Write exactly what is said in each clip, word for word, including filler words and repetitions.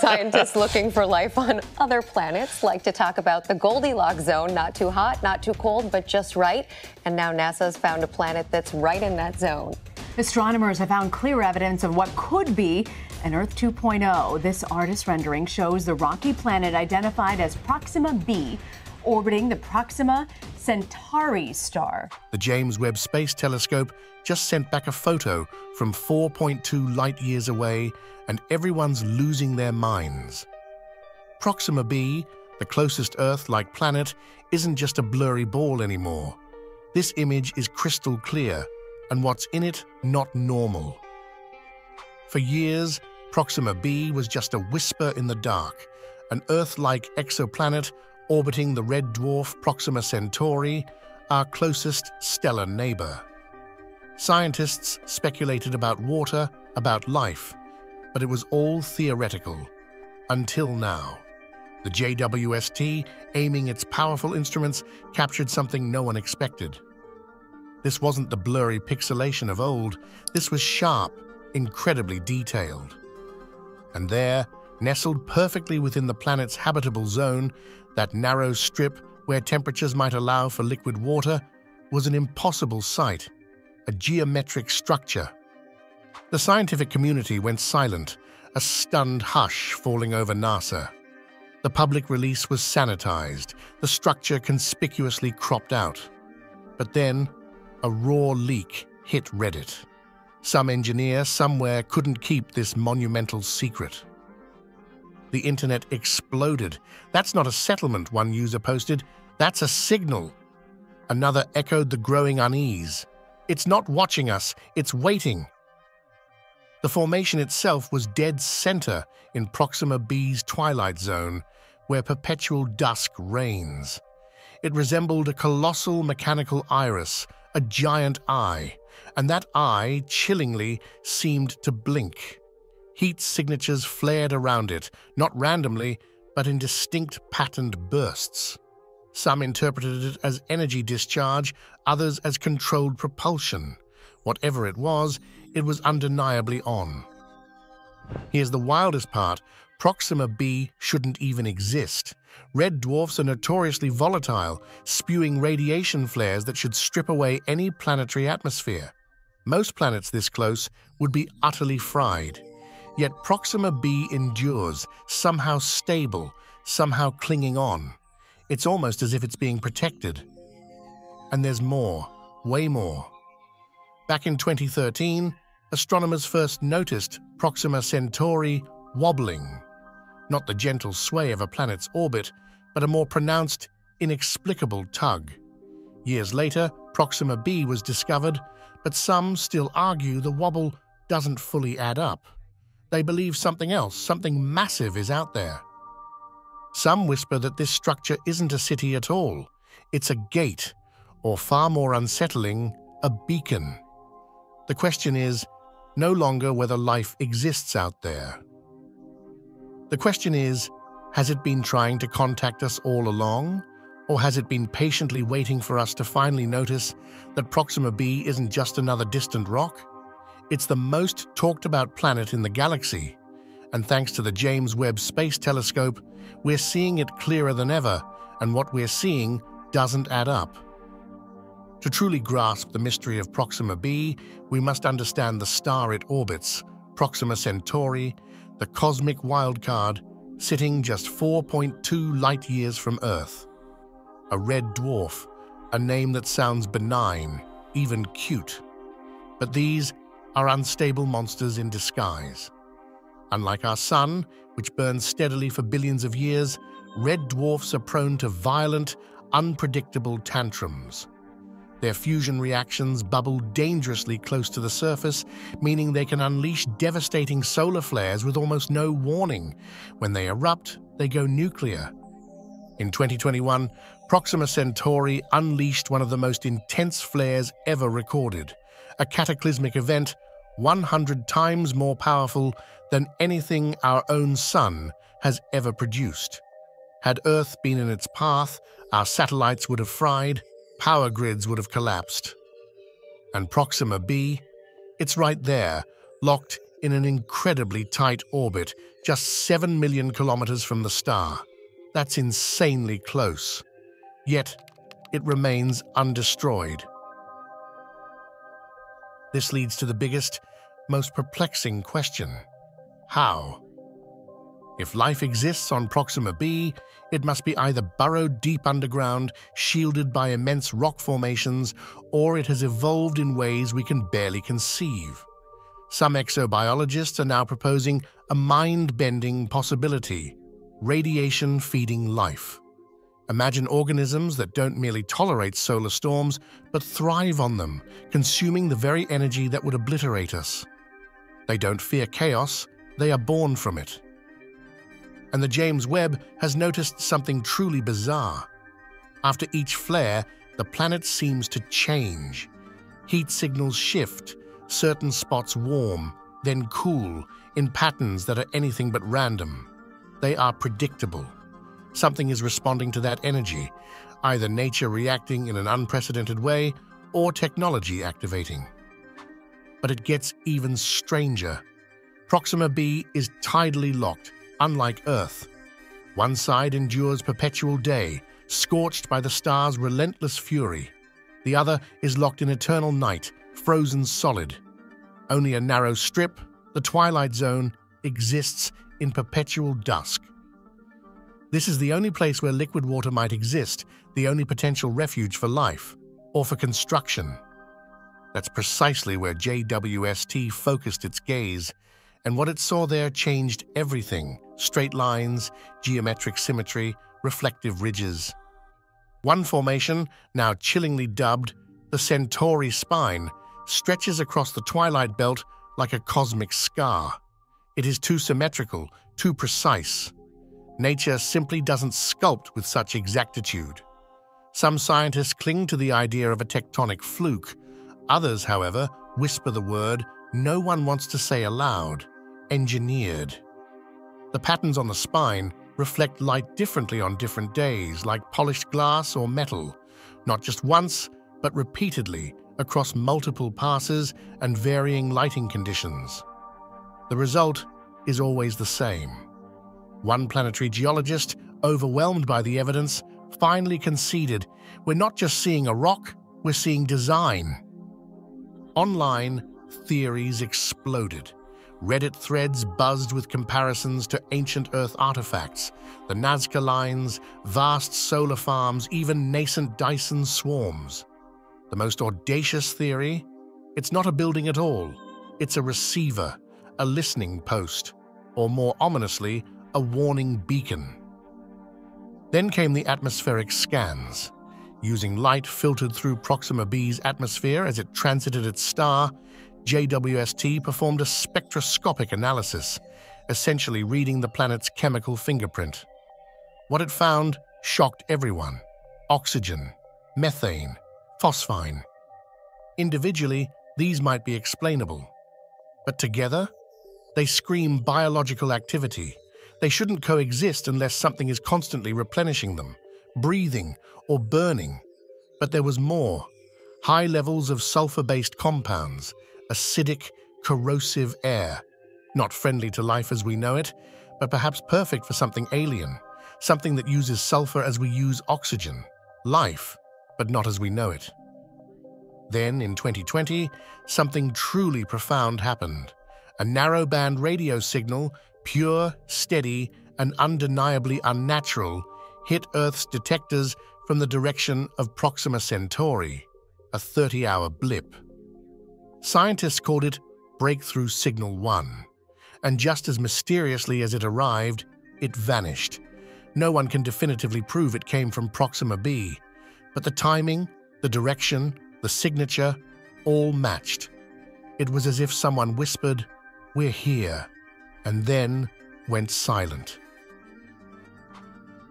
Scientists looking for life on other planets like to talk about the Goldilocks zone. Not too hot, not too cold, but just right. And now NASA's found a planet that's right in that zone. Astronomers have found clear evidence of what could be an Earth two point oh. This artist rendering shows the rocky planet identified as Proxima b, orbiting the Proxima Centauri star. The James Webb Space Telescope just sent back a photo from four point two light years away, and everyone's losing their minds. Proxima b, the closest Earth-like planet, isn't just a blurry ball anymore. This image is crystal clear, and what's in it, not normal. For years, Proxima b was just a whisper in the dark, an Earth-like exoplanet orbiting the red dwarf Proxima Centauri, our closest stellar neighbor. Scientists speculated about water, about life, but it was all theoretical, until now. The J W S T, aiming its powerful instruments, captured something no one expected. This wasn't the blurry pixelation of old. This was sharp, incredibly detailed. And there, nestled perfectly within the planet's habitable zone, that narrow strip where temperatures might allow for liquid water, was an impossible sight, a geometric structure. The scientific community went silent, a stunned hush falling over NASA. The public release was sanitized, the structure conspicuously cropped out. But then, a raw leak hit Reddit. Some engineer somewhere couldn't keep this monumental secret. The internet exploded. That's not a settlement, one user posted. That's a signal. Another echoed the growing unease. It's not watching us, it's waiting. The formation itself was dead center in Proxima b's twilight zone, where perpetual dusk reigns. It resembled a colossal mechanical iris, a giant eye, and that eye, chillingly, seemed to blink. Heat signatures flared around it, not randomly, but in distinct patterned bursts. Some interpreted it as energy discharge, others as controlled propulsion. Whatever it was, it was undeniably on. Here's the wildest part. Proxima b shouldn't even exist. Red dwarfs are notoriously volatile, spewing radiation flares that should strip away any planetary atmosphere. Most planets this close would be utterly fried. Yet Proxima b endures, somehow stable, somehow clinging on. It's almost as if it's being protected. And there's more, way more. Back in twenty thirteen, astronomers first noticed Proxima Centauri wobbling. Not the gentle sway of a planet's orbit, but a more pronounced, inexplicable tug. Years later, Proxima b was discovered, but some still argue the wobble doesn't fully add up. They believe something else, something massive is out there. Some whisper that this structure isn't a city at all. It's a gate, or far more unsettling, a beacon. The question is no longer whether life exists out there. The question is, has it been trying to contact us all along? Or has it been patiently waiting for us to finally notice that Proxima b isn't just another distant rock? It's the most talked-about planet in the galaxy, and thanks to the James Webb Space Telescope, we're seeing it clearer than ever, and what we're seeing doesn't add up. To truly grasp the mystery of Proxima b, we must understand the star it orbits, Proxima Centauri, the cosmic wildcard, sitting just four point two light-years from Earth. A red dwarf, a name that sounds benign, even cute. But these are unstable monsters in disguise. Unlike our sun, which burns steadily for billions of years, red dwarfs are prone to violent, unpredictable tantrums. Their fusion reactions bubble dangerously close to the surface, meaning they can unleash devastating solar flares with almost no warning. When they erupt, they go nuclear. In twenty twenty-one, Proxima Centauri unleashed one of the most intense flares ever recorded, a cataclysmic event one hundred times more powerful than anything our own sun has ever produced. Had Earth been in its path, our satellites would have fried, power grids would have collapsed. And Proxima b? It's right there, locked in an incredibly tight orbit, just seven million kilometers from the star. That's insanely close. Yet, it remains undestroyed. This leads to the biggest, most perplexing question. How? If life exists on Proxima b, it must be either burrowed deep underground, shielded by immense rock formations, or it has evolved in ways we can barely conceive. Some exobiologists are now proposing a mind-bending possibility: radiation feeding life. Imagine organisms that don't merely tolerate solar storms, but thrive on them, consuming the very energy that would obliterate us. They don't fear chaos, they are born from it. And the James Webb has noticed something truly bizarre. After each flare, the planet seems to change. Heat signals shift, certain spots warm, then cool, in patterns that are anything but random. They are predictable. Something is responding to that energy, either nature reacting in an unprecedented way or technology activating. But it gets even stranger. Proxima b is tidally locked, unlike Earth. One side endures perpetual day, scorched by the star's relentless fury. The other is locked in eternal night, frozen solid. Only a narrow strip, the twilight zone, exists in perpetual dusk. This is the only place where liquid water might exist, the only potential refuge for life, or for construction. That's precisely where J W S T focused its gaze, and what it saw there changed everything: straight lines, geometric symmetry, reflective ridges. One formation, now chillingly dubbed the Centauri Spine, stretches across the twilight belt like a cosmic scar. It is too symmetrical, too precise. Nature simply doesn't sculpt with such exactitude. Some scientists cling to the idea of a tectonic fluke. Others, however, whisper the word no one wants to say aloud: engineered. The patterns on the spine reflect light differently on different days, like polished glass or metal, not just once, but repeatedly across multiple passes and varying lighting conditions. The result is always the same. One planetary geologist, overwhelmed by the evidence, finally conceded, "We're not just seeing a rock, we're seeing design." Online, theories exploded. Reddit threads buzzed with comparisons to ancient Earth artifacts, the Nazca Lines, vast solar farms, even nascent Dyson swarms. The most audacious theory? It's not a building at all. It's a receiver, a listening post, or more ominously, a warning beacon. Then came the atmospheric scans. Using light filtered through Proxima b's atmosphere as it transited its star, J W S T performed a spectroscopic analysis, essentially reading the planet's chemical fingerprint. What it found shocked everyone: oxygen, methane, phosphine. Individually, these might be explainable. But together, they scream biological activity. They shouldn't coexist unless something is constantly replenishing them, breathing or burning. But there was more. High levels of sulfur-based compounds, acidic, corrosive air. Not friendly to life as we know it, but perhaps perfect for something alien, something that uses sulfur as we use oxygen. Life, but not as we know it. Then, in twenty twenty, something truly profound happened. A narrowband radio signal, pure, steady, and undeniably unnatural, hit Earth's detectors from the direction of Proxima Centauri, a thirty-hour blip. Scientists called it Breakthrough Signal one, and just as mysteriously as it arrived, it vanished. No one can definitively prove it came from Proxima b, but the timing, the direction, the signature, all matched. It was as if someone whispered, "We're here," and then went silent.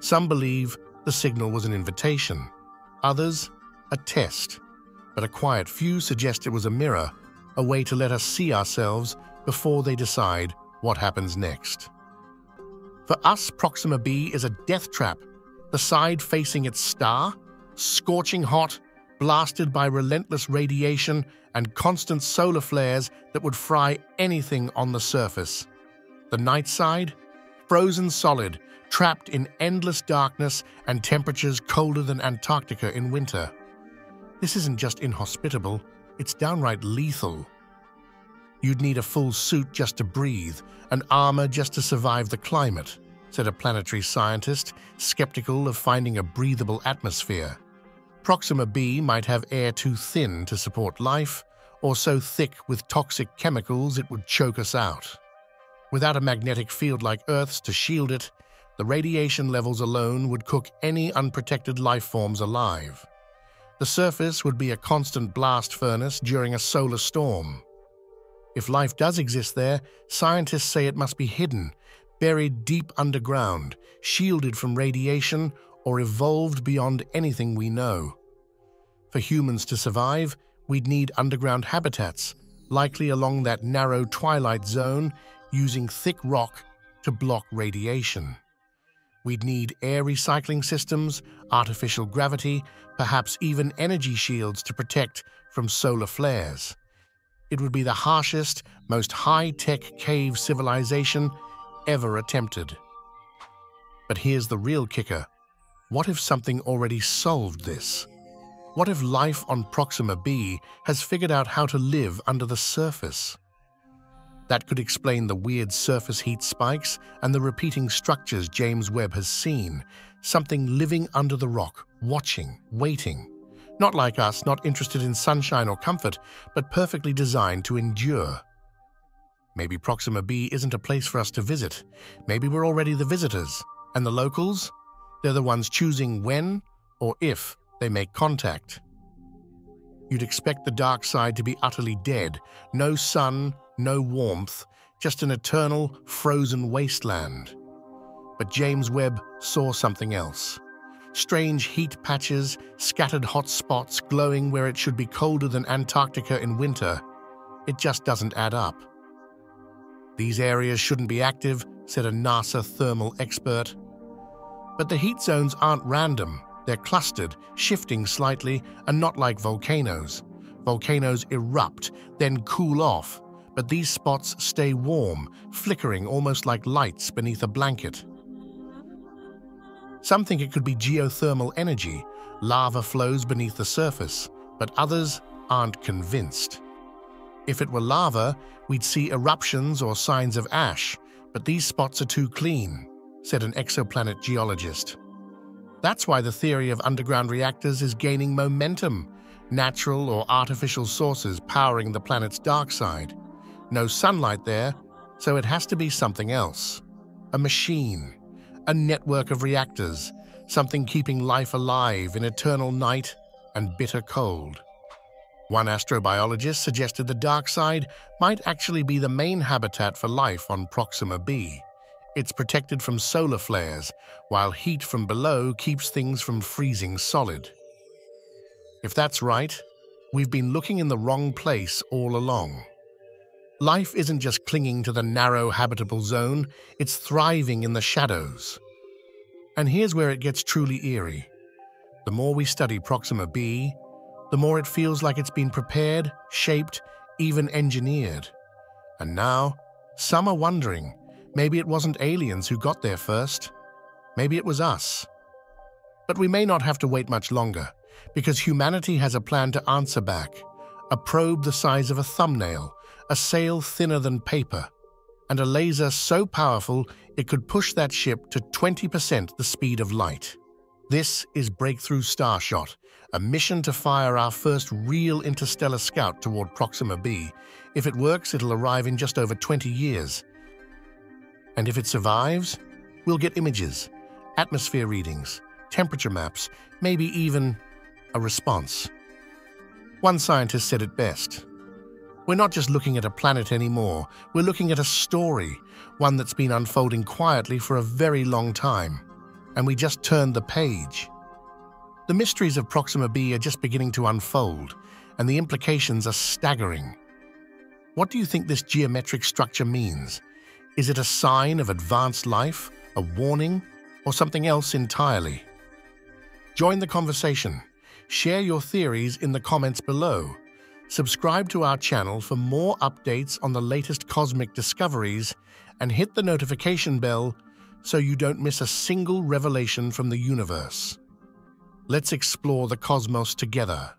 Some believe the signal was an invitation, others a test, but a quiet few suggest it was a mirror, a way to let us see ourselves before they decide what happens next. For us, Proxima b is a death trap, the side facing its star, scorching hot, blasted by relentless radiation and constant solar flares that would fry anything on the surface. The night side? Frozen solid, trapped in endless darkness and temperatures colder than Antarctica in winter. This isn't just inhospitable, it's downright lethal. You'd need a full suit just to breathe, and armor just to survive the climate, said a planetary scientist, skeptical of finding a breathable atmosphere. Proxima B might have air too thin to support life, or so thick with toxic chemicals it would choke us out. Without a magnetic field like Earth's to shield it, the radiation levels alone would cook any unprotected life forms alive. The surface would be a constant blast furnace during a solar storm. If life does exist there, scientists say it must be hidden, buried deep underground, shielded from radiation, or evolved beyond anything we know. For humans to survive, we'd need underground habitats, likely along that narrow twilight zone, using thick rock to block radiation. We'd need air recycling systems, artificial gravity, perhaps even energy shields to protect from solar flares. It would be the harshest, most high-tech cave civilization ever attempted. But here's the real kicker. What if something already solved this? What if life on Proxima B has figured out how to live under the surface? That could explain the weird surface heat spikes and the repeating structures James Webb has seen. Something living under the rock, watching, waiting. Not like us, not interested in sunshine or comfort, but perfectly designed to endure. Maybe Proxima B isn't a place for us to visit. Maybe we're already the visitors. And the locals? They're the ones choosing when or if they make contact. You'd expect the dark side to be utterly dead. No sun, no warmth, just an eternal, frozen wasteland. But James Webb saw something else. Strange heat patches, scattered hot spots glowing where it should be colder than Antarctica in winter. It just doesn't add up. These areas shouldn't be active, said a NASA thermal expert. But the heat zones aren't random. They're clustered, shifting slightly, and not like volcanoes. Volcanoes erupt, then cool off, but these spots stay warm, flickering almost like lights beneath a blanket. Some think it could be geothermal energy. Lava flows beneath the surface, but others aren't convinced. If it were lava, we'd see eruptions or signs of ash, but these spots are too clean, said an exoplanet geologist. That's why the theory of underground reactors is gaining momentum, natural or artificial sources powering the planet's dark side. No sunlight there, so it has to be something else. A machine, a network of reactors, something keeping life alive in eternal night and bitter cold. One astrobiologist suggested the dark side might actually be the main habitat for life on Proxima B. It's protected from solar flares, while heat from below keeps things from freezing solid. If that's right, we've been looking in the wrong place all along. Life isn't just clinging to the narrow habitable zone, it's thriving in the shadows. And here's where it gets truly eerie. The more we study Proxima B, the more it feels like it's been prepared, shaped, even engineered. And now, some are wondering, maybe it wasn't aliens who got there first. Maybe it was us. But we may not have to wait much longer, because humanity has a plan to answer back. A probe the size of a thumbnail, a sail thinner than paper, and a laser so powerful it could push that ship to twenty percent the speed of light. This is Breakthrough Starshot, a mission to fire our first real interstellar scout toward Proxima B. If it works, it'll arrive in just over twenty years. And if it survives, we'll get images, atmosphere readings, temperature maps, maybe even a response. One scientist said it best. We're not just looking at a planet anymore, we're looking at a story, one that's been unfolding quietly for a very long time, and we just turned the page. The mysteries of Proxima B are just beginning to unfold, and the implications are staggering. What do you think this geometric structure means? Is it a sign of advanced life, a warning, or something else entirely? Join the conversation. Share your theories in the comments below. Subscribe to our channel for more updates on the latest cosmic discoveries and hit the notification bell so you don't miss a single revelation from the universe. Let's explore the cosmos together.